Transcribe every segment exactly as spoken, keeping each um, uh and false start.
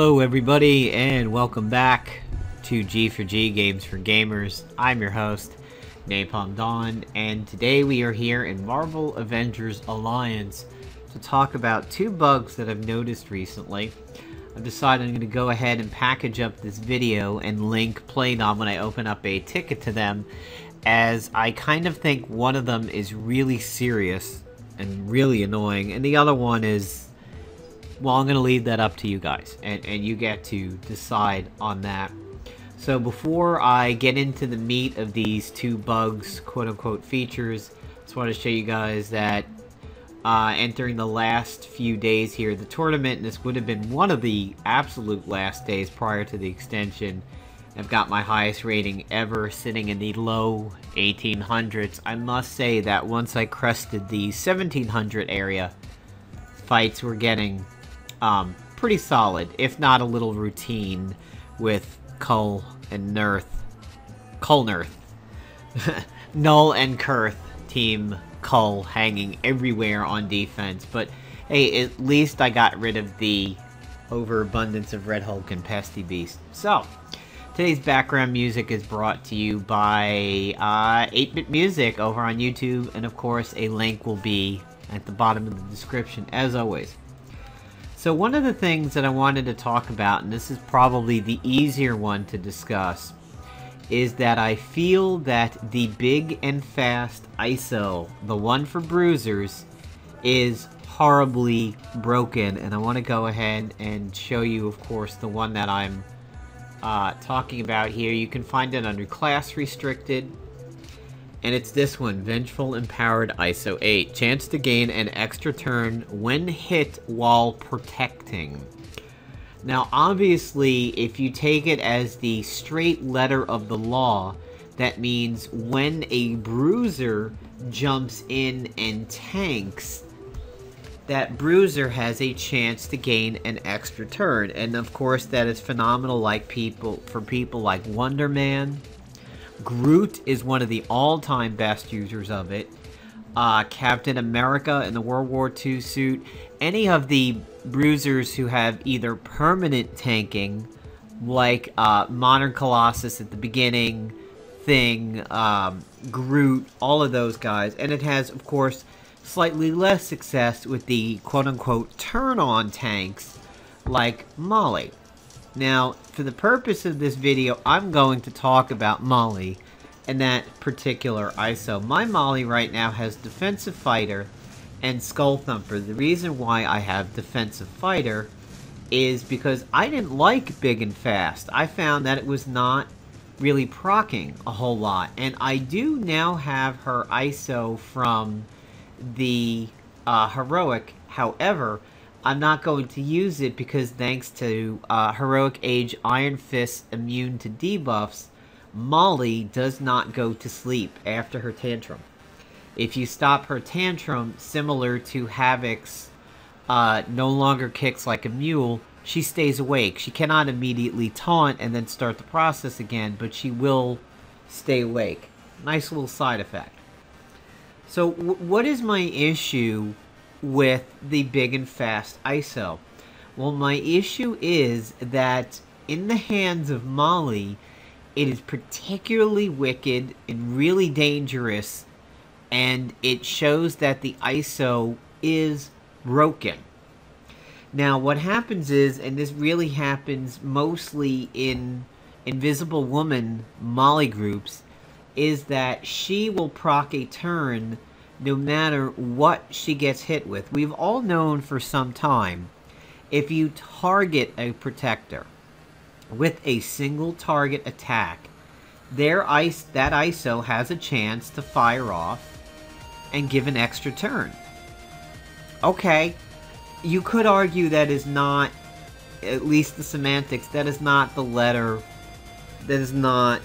Hello everybody and welcome back to G four G Games for Gamers. I'm your host, Napalm Dawn, and today we are here in Marvel Avengers Alliance to talk about two bugs that I've noticed recently. I've decided I'm going to go ahead and package up this video and link Playdom when I open up a ticket to them, as I kind of think one of them is really serious and really annoying, and the other one is... well, I'm going to leave that up to you guys, and, and you get to decide on that. So before I get into the meat of these two bugs, quote-unquote features, I just want to show you guys that uh, entering the last few days here, the tournament, and this would have been one of the absolute last days prior to the extension, I've got my highest rating ever sitting in the low eighteen hundreds. I must say that once I crested the seventeen hundred area, fights were getting... Um, pretty solid, if not a little routine, with Cull and Nerth, Cull Nerth, Null and Kuurth team Cull hanging everywhere on defense. But hey, at least I got rid of the overabundance of Red Hulk and Pesty Beast. So today's background music is brought to you by uh, eight bit Music over on YouTube, and of course a link will be at the bottom of the description as always. So one of the things that I wanted to talk about, and this is probably the easier one to discuss, is that I feel that the big and fast I S O, the one for bruisers, is horribly broken. And I want to go ahead and show you, of course, the one that I'm uh, talking about here. You can find it under Class Restricted. And it's this one, Vengeful Empowered I S O eight. Chance to gain an extra turn when hit while protecting. Now, obviously, if you take it as the straight letter of the law, that means when a bruiser jumps in and tanks, that bruiser has a chance to gain an extra turn. And, of course, that is phenomenal like people for people like Wonder Man. Groot is one of the all-time best users of it. Uh, Captain America in the World War Two suit. Any of the bruisers who have either permanent tanking, like uh, Modern Colossus at the beginning, Thing, um, Groot, all of those guys. And it has, of course, slightly less success with the quote-unquote turn-on tanks, like Molly. Now, for the purpose of this video, I'm going to talk about Molly and that particular I S O. My Molly right now has Defensive Fighter and Skull Thumper. The reason why I have Defensive Fighter is because I didn't like Big and Fast. I found that it was not really proccing a whole lot. And I do now have her I S O from the uh, Heroic, however... I'm not going to use it because thanks to uh, Heroic Age Iron Fist immune to debuffs, Molly does not go to sleep after her tantrum. If you stop her tantrum, similar to Havoc's uh, no longer kicks like a mule, she stays awake. She cannot immediately taunt and then start the process again, but she will stay awake. Nice little side effect. So w what is my issue with the big and fast I S O? Well, my issue is that in the hands of Molly, it is particularly wicked and really dangerous, and it shows that the I S O is broken. Now, what happens is, and this really happens mostly in Invisible Woman Molly groups, is that she will proc a turn no matter what she gets hit with. We've all known for some time, if you target a protector with a single target attack, their ice, that I S O has a chance to fire off and give an extra turn. Okay, you could argue that is not, at least the semantics, that is not the letter, that is not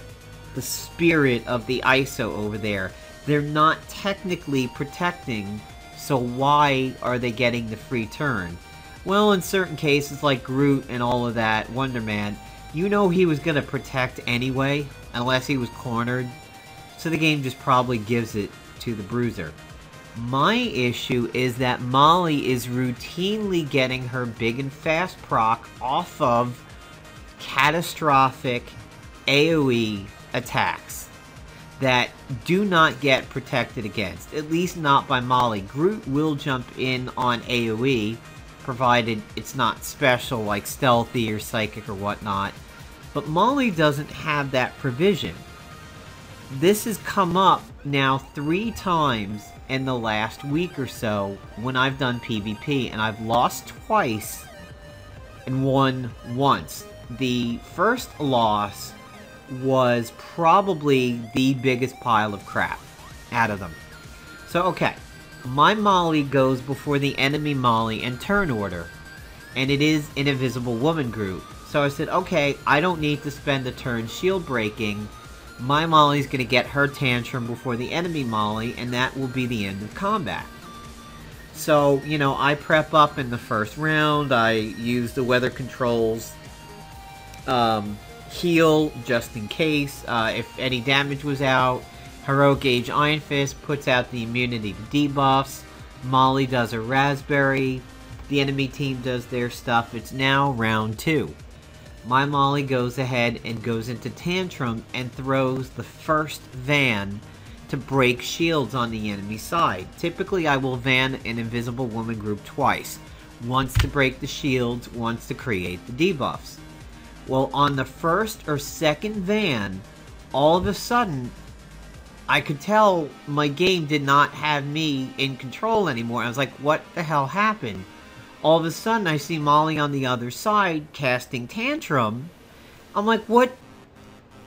the spirit of the I S O over there. They're not technically protecting, so why are they getting the free turn? Well, in certain cases like Groot and all of that, Wonder Man, you know he was going to protect anyway, unless he was cornered, so the game just probably gives it to the bruiser. My issue is that Molly is routinely getting her big and fast proc off of catastrophic AoE attacks that do not get protected against, at least not by Molly. Groot will jump in on AoE, provided it's not special like stealthy or psychic or whatnot, but Molly doesn't have that provision. This has come up now three times in the last week or so when I've done PvP, and I've lost twice and won once. The first loss was probably the biggest pile of crap out of them. So okay, my Molly goes before the enemy Molly in turn order, and it is an Invisible Woman group. So I said, okay, I don't need to spend a turn shield breaking. My Molly's going to get her tantrum before the enemy Molly, and that will be the end of combat. So, you know, I prep up in the first round, I use the weather controls, um, heal just in case, uh, if any damage was out. Heroic Age Iron Fist puts out the immunity to debuffs, Molly does a raspberry, the enemy team does their stuff. It's now round two. My Molly goes ahead and goes into tantrum and throws the first van to break shields on the enemy side. Typically I will van an Invisible Woman group twice. Once to break the shields, once to create the debuffs. Well, on the first or second van, all of a sudden, I could tell my game did not have me in control anymore. I was like, what the hell happened? All of a sudden, I see Molly on the other side casting tantrum. I'm like, what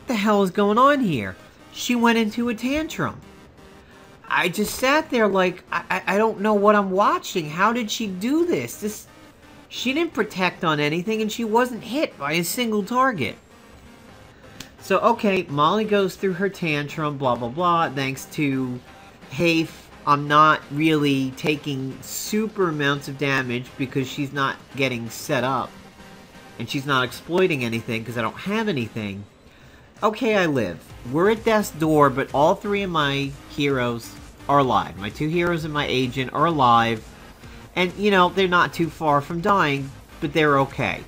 the hell is going on here? She went into a tantrum. I just sat there like, I, I don't know what I'm watching. How did she do this? This, she didn't protect on anything, and she wasn't hit by a single target. So, okay, Molly goes through her tantrum, blah, blah, blah, thanks to Hafe. I'm not really taking super amounts of damage because she's not getting set up. And she's not exploiting anything because I don't have anything. Okay, I live. We're at death's door, but all three of my heroes are alive. My two heroes and my agent are alive. And, you know, they're not too far from dying, but they're okay.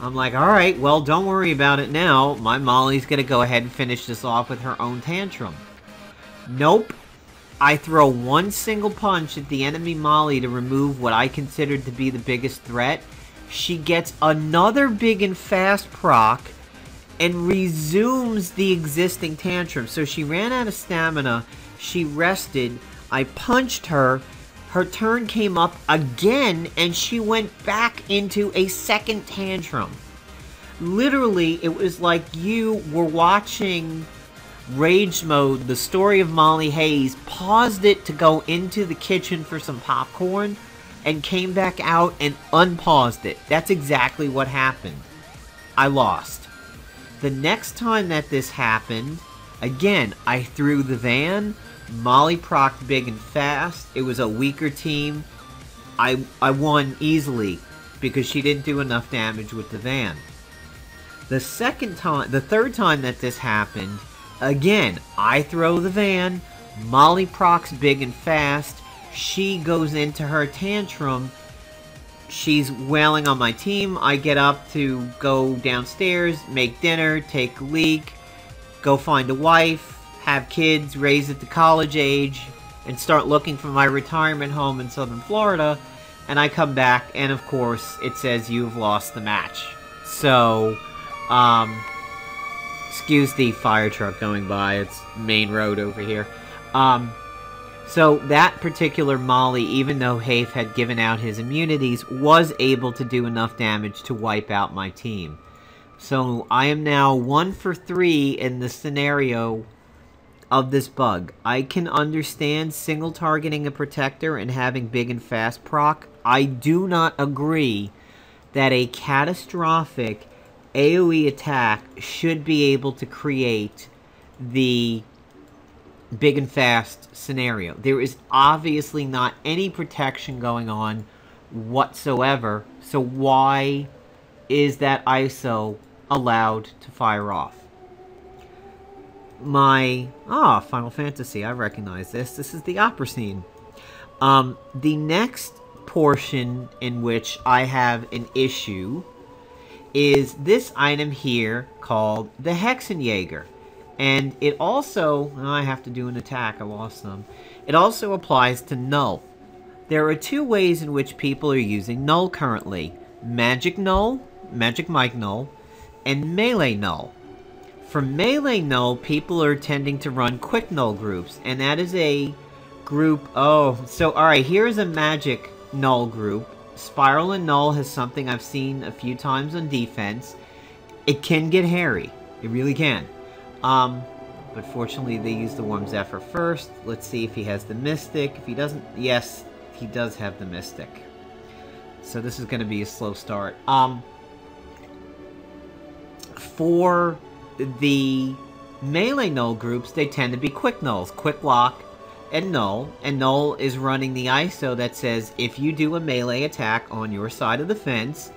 I'm like, alright, well, don't worry about it now. My Molly's going to go ahead and finish this off with her own tantrum. Nope. I throw one single punch at the enemy Molly to remove what I considered to be the biggest threat. She gets another big and fast proc and resumes the existing tantrum. So she ran out of stamina, she rested, I punched her, her turn came up again, and she went back into a second tantrum. Literally, it was like you were watching Rage Mode, the story of Molly Hayes, paused it to go into the kitchen for some popcorn, and came back out and unpaused it. That's exactly what happened. I lost. The next time that this happened, again, I threw the van, Molly procced big and fast, it was a weaker team, I, I won easily, because she didn't do enough damage with the van. The second time, the third time that this happened, again, I throw the van, Molly procs big and fast, she goes into her tantrum, she's wailing on my team, I get up to go downstairs, make dinner, take a leak, go find a wife, have kids, raise it to college age, and start looking for my retirement home in Southern Florida, and I come back, and of course, it says you've lost the match. So, um... excuse the fire truck going by, it's main road over here. Um, so that particular Molly, even though Hafe had given out his immunities, was able to do enough damage to wipe out my team. So I am now one for three in the scenario of this bug. I can understand single targeting a protector and having big and fast proc. I do not agree that a catastrophic AoE attack should be able to create the big and fast scenario. There is obviously not any protection going on whatsoever, so why is that I S O allowed to fire off? my... Ah, Final Fantasy, I recognize this. This is the opera scene. Um, the next portion in which I have an issue is this item here called the Hexenjaeger. And it also... Oh, I have to do an attack. I lost some. It also applies to Null. There are two ways in which people are using Null currently. Magic Null, Magic Mike Null, and Melee Null. For Melee Null, people are tending to run Quick Null groups. And that is a group... Oh, so alright, here's a Magic Null group. Spiral and Null has something I've seen a few times on defense. It can get hairy. It really can. Um, but fortunately they use the Worm Zephyr first. Let's see if he has the Mystic. If he doesn't... Yes, he does have the Mystic. So this is going to be a slow start. Um, for the Melee Null groups, they tend to be Quick Nulls. Quick Lock and Null. And Null is running the I S O that says if you do a melee attack on your side of the fence,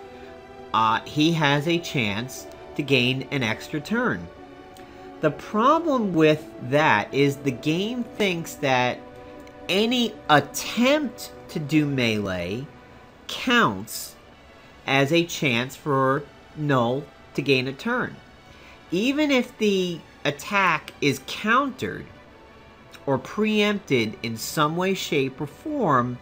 uh, he has a chance to gain an extra turn. The problem with that is the game thinks that any attempt to do melee counts as a chance for Null to gain a turn. Even if the attack is countered or preempted in some way, shape, or form,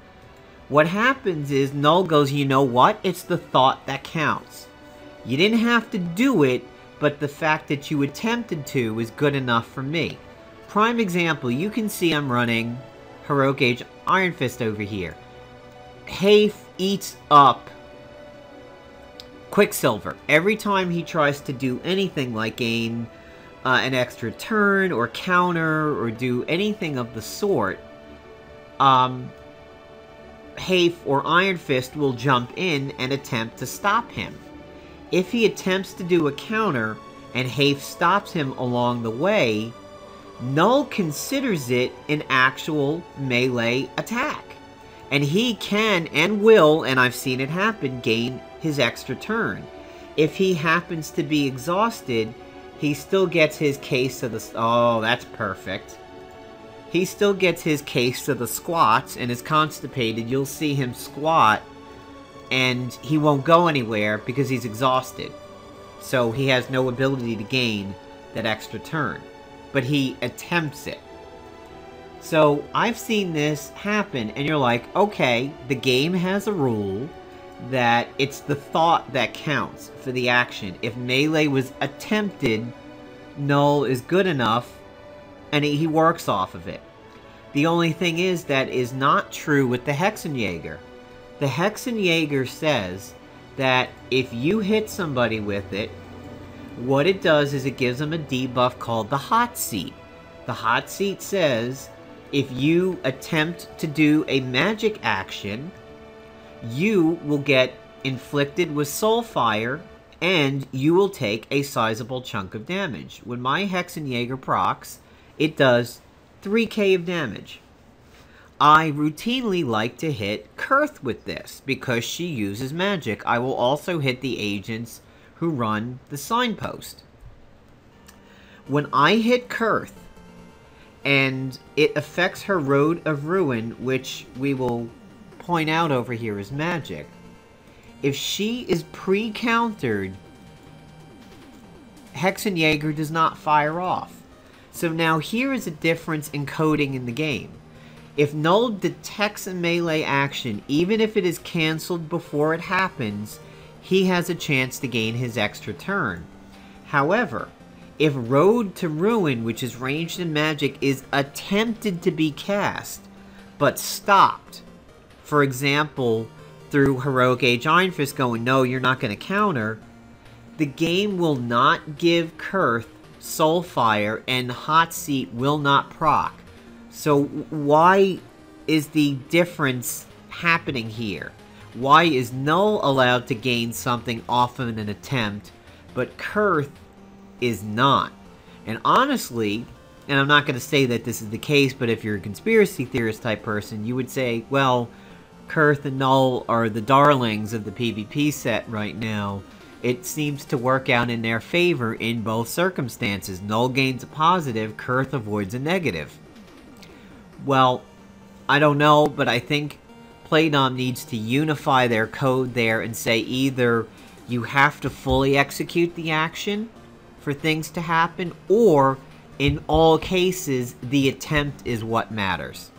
what happens is Null goes, you know what? It's the thought that counts. You didn't have to do it, but the fact that you attempted to is good enough for me. Prime example, you can see I'm running Heroic Age Iron Fist over here. Hafe eats up Quicksilver. Every time he tries to do anything like gain uh, an extra turn or counter or do anything of the sort, um, Hafe or Iron Fist will jump in and attempt to stop him. If he attempts to do a counter and Hafe stops him along the way, Null considers it an actual melee attack. And he can and will, and I've seen it happen, gain his extra turn. If he happens to be exhausted, he still gets his case of the... Oh, that's perfect. He still gets his case of the squats and is constipated. You'll see him squat, and he won't go anywhere because he's exhausted. So he has no ability to gain that extra turn. But he attempts it. So I've seen this happen, and you're like, okay, the game has a rule that it's the thought that counts for the action. If melee was attempted, Null is good enough, and he works off of it. The only thing is that is not true with the Hexenjaeger. The Hexenjaeger says that if you hit somebody with it, what it does is it gives them a debuff called the Hot Seat. The Hot Seat says... if you attempt to do a magic action, you will get inflicted with Soulfire and you will take a sizable chunk of damage. When my Hexenjaeger procs, it does three K of damage. I routinely like to hit Kuurth with this because she uses magic. I will also hit the agents who run the signpost. When I hit Kuurth, and it affects her Road of Ruin, which we will point out over here is magic. If she is pre-countered, Hexenjaeger does not fire off. So now here is a difference in coding in the game. If Null detects a melee action, even if it is cancelled before it happens, he has a chance to gain his extra turn. However, if Road to Ruin, which is ranged in magic, is attempted to be cast, but stopped, for example, through Heroic Age Iron Fist going, no, you're not going to counter, the game will not give Kuurth Soulfire, and Hot Seat will not proc. So why is the difference happening here? Why is Null allowed to gain something off of an attempt, but Kuurth is not? And honestly, and I'm not going to say that this is the case, but if you're a conspiracy theorist type person, you would say, well, Kuurth and Null are the darlings of the PvP set right now, it seems to work out in their favor in both circumstances. Null gains a positive, Kuurth avoids a negative. Well, I don't know, but I think Playdom needs to unify their code there and say either you have to fully execute the action for things to happen, or in all cases, the attempt is what matters.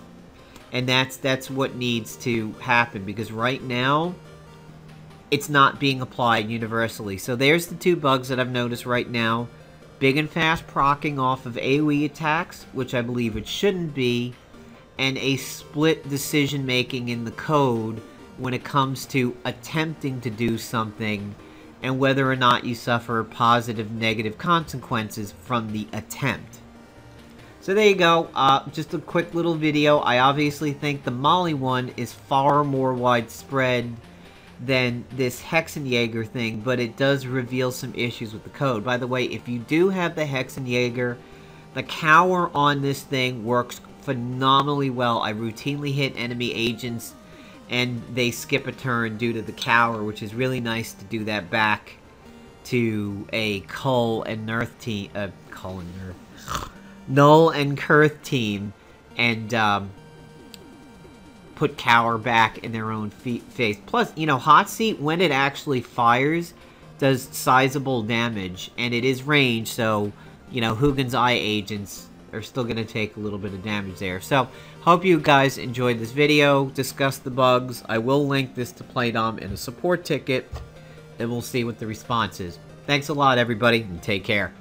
And that's that's what needs to happen, because right now, it's not being applied universally. So there's the two bugs that I've noticed right now. Big and fast proccing off of AoE attacks, which I believe it shouldn't be, and a split decision making in the code when it comes to attempting to do something and whether or not you suffer positive, negative consequences from the attempt. So there you go, uh, just a quick little video. I obviously think the Molly one is far more widespread than this Hexenjaeger thing, but it does reveal some issues with the code. By the way, if you do have the Hexenjaeger, the cower on this thing works phenomenally well. I routinely hit enemy agents and they skip a turn due to the cower, which is really nice to do that back to a Cull and Nerth team, uh, Cull and Nerth, Null and Kuurth team, and um, put cower back in their own face. Plus, you know, Hot Seat, when it actually fires, does sizable damage, and it is range, so, you know, Hugin's Eye agents are still going to take a little bit of damage there. So, hope you guys enjoyed this video, discussed the bugs. I will link this to Playdom in a support ticket, and we'll see what the response is. Thanks a lot, everybody, and take care.